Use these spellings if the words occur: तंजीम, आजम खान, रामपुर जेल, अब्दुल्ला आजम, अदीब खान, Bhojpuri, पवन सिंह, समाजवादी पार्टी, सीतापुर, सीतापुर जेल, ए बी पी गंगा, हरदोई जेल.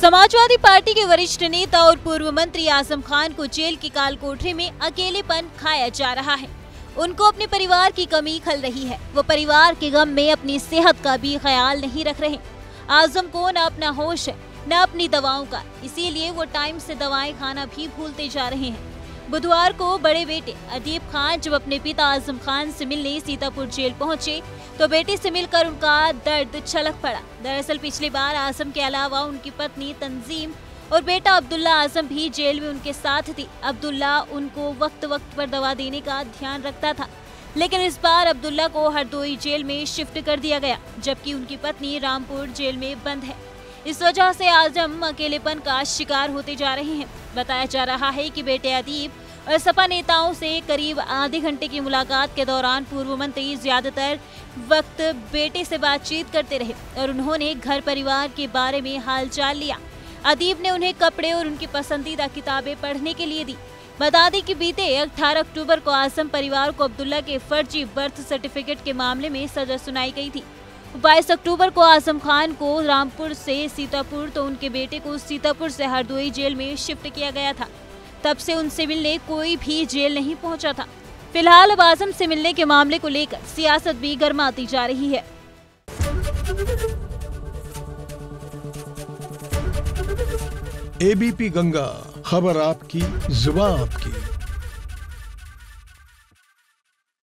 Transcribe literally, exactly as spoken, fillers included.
समाजवादी पार्टी के वरिष्ठ नेता और पूर्व मंत्री आजम खान को जेल के काल कोठरी में अकेलेपन खाया जा रहा है। उनको अपने परिवार की कमी खल रही है। वो परिवार के गम में अपनी सेहत का भी ख्याल नहीं रख रहे। आजम को न अपना होश है न अपनी दवाओं का, इसीलिए वो टाइम से दवाएं खाना भी भूलते जा रहे हैं। बुधवार को बड़े बेटे अदीब खान जब अपने पिता आजम खान से मिलने सीतापुर जेल पहुंचे तो बेटे से मिलकर उनका दर्द छलक पड़ा। दरअसल पिछली बार आजम के अलावा उनकी पत्नी तंजीम और बेटा अब्दुल्ला आजम भी जेल में उनके साथ थी। अब्दुल्ला उनको वक्त वक्त पर दवा देने का ध्यान रखता था, लेकिन इस बार अब्दुल्ला को हरदोई जेल में शिफ्ट कर दिया गया, जबकि उनकी पत्नी रामपुर जेल में बंद है। इस वजह से आजम अकेलेपन का शिकार होते जा रहे हैं। बताया जा रहा है कि बेटे अदीब और सपा नेताओं से करीब आधे घंटे की मुलाकात के दौरान पूर्व मंत्री ज्यादातर वक्त बेटे से बातचीत करते रहे और उन्होंने घर परिवार के बारे में हालचाल लिया। अदीब ने उन्हें कपड़े और उनकी पसंदीदा किताबें पढ़ने के लिए दी। बता दें कि बीते अठारह अक्टूबर को आजम परिवार को अब्दुल्ला के फर्जी बर्थ सर्टिफिकेट के मामले में सजा सुनाई गई थी। बाईस अक्टूबर को आजम खान को रामपुर से सीतापुर तो उनके बेटे को सीतापुर से हरदोई जेल में शिफ्ट किया गया था। तब से उनसे मिलने कोई भी जेल नहीं पहुंचा था। फिलहाल अब आजम से मिलने के मामले को लेकर सियासत भी गर्माती जा रही है। ए बी पी गंगा, खबर आपकी, जुबान आपकी।